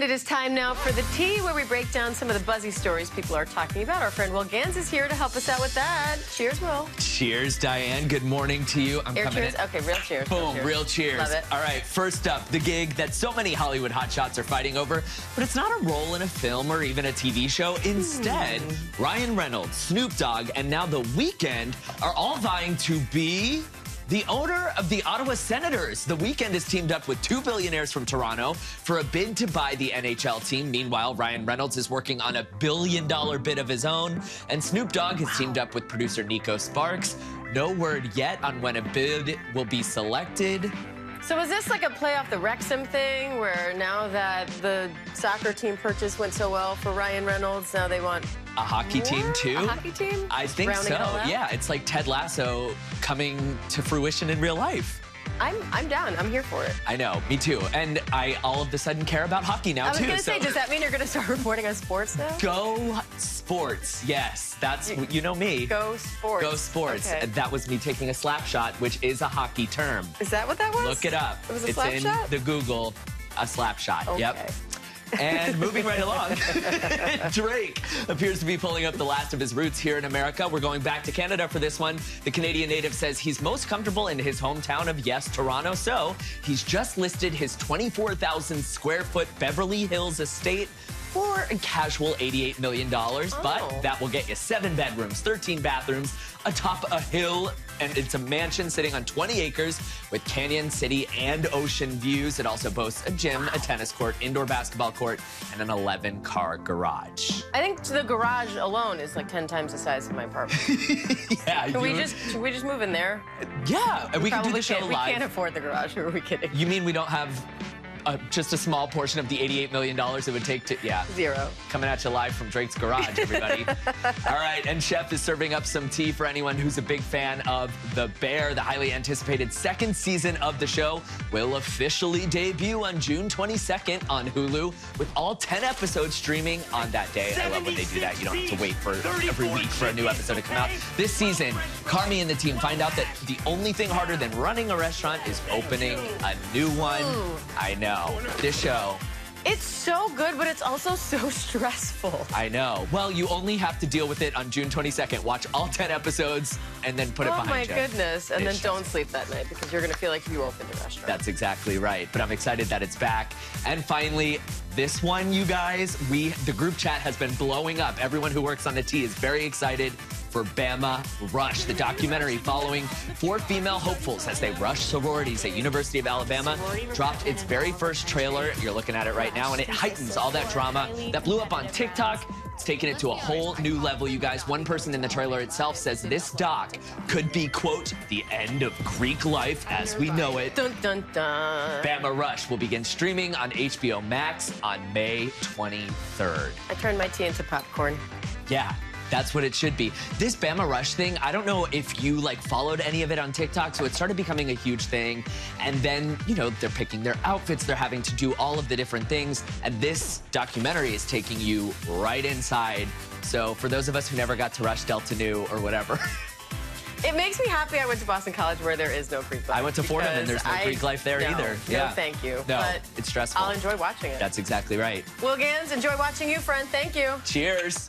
And it is time now for The Tea, where we break down some of the buzzy stories people are talking about. Our friend Will Ganz is here to help us out with that. Cheers, Will. Cheers, Diane. Good morning to you. I'm coming in. Okay, real cheers. Boom, real cheers. Love it. All right, first up, the gig that so many Hollywood hotshots are fighting over, but it's not a role in a film or even a TV show. Instead, Ryan Reynolds, Snoop Dogg, and now The Weeknd are all vying to be the owner of the Ottawa Senators. The Weeknd has teamed up with two billionaires from Toronto for a bid to buy the NHL team. Meanwhile, Ryan Reynolds is working on a $1 billion bid of his own, and Snoop Dogg has teamed up with producer Nico Sparks. No word yet on when a bid will be selected. So is this like a play off the Wrexham thing, where now that the soccer team purchase went so well for Ryan Reynolds, now they want a hockey team too? A hockey team? I think so. Yeah, it's like Ted Lasso coming to fruition in real life. I'm down. I'm here for it. I know. Me too. And I all of a sudden care about hockey now, too. I was going to say, does that mean you're going to start reporting on sports now? Go sports. Yes. That's, you know me. Go sports. Go sports. Okay. That was me taking a slap shot, which is a hockey term. Is that what that was? Look it up. It was a slap shot? It's in the Google. A slap shot. Okay. Yep. And moving right along, Drake appears to be pulling up the last of his roots here in America. We're going back to Canada for this one. The Canadian native says he's most comfortable in his hometown of, yes, Toronto. So he's just listed his 24,000 square foot Beverly Hills estate for a casual $88 million. Oh. But that will get you 7 bedrooms, 13 bathrooms, atop a hill, and it's a mansion sitting on 20 acres with canyon, city, and ocean views. It also boasts a gym, wow, a tennis court, indoor basketball court, and an 11-car garage. I think the garage alone is like 10 times the size of my apartment. Yeah. Should we just move in there? Yeah, we can do the show live. We can't afford the garage, or are we kidding? You mean we don't have just a small portion of the $88 million it would take to, yeah. Zero. Coming at you live from Drake's garage, everybody. All right, and Chef is serving up some tea for anyone who's a big fan of The Bear. The highly anticipated second season of the show will officially debut on June 22nd on Hulu, with all 10 episodes streaming on that day. I love when they do that. You don't have to wait for every week for a new episode to come out. This season, Carmy and the team find out that the only thing harder than running a restaurant is opening a new one. I know. This show, it's so good, but it's also so stressful. I know. Well, you only have to deal with it on June 22nd. Watch all 10 episodes and then put it behind you. Oh, my goodness. And then don't sleep that night, because you're going to feel like you opened a restaurant. That's exactly right. But I'm excited that it's back. And finally, this one, you guys, the group chat has been blowing up. Everyone who works on The Tea is very excited for Bama Rush, the documentary following 4 female hopefuls as they rush sororities at University of Alabama, dropped its very first trailer. You're looking at it right now, and it heightens all that drama that blew up on TikTok. It's taken it to a whole new level, you guys. One person in the trailer itself says this doc could be, quote, the end of Greek life as we know it. Dun, dun, dun. Bama Rush will begin streaming on HBO Max on May 23rd. I turned my tea into popcorn. Yeah. That's what it should be. This Bama Rush thing, I don't know if you, like, followed any of it on TikTok, so it started becoming a huge thing. And then, you know, they're picking their outfits, they're having to do all of the different things, and this documentary is taking you right inside. So for those of us who never got to rush Delta Nu or whatever. It makes me happy I went to Boston College, where there is no Greek life. I went to Fordham, and there's no Greek life there either. Yeah. No, thank you. No, but it's stressful. I'll enjoy watching it. That's exactly right. Will Ganz, enjoy watching you, friend. Thank you. Cheers.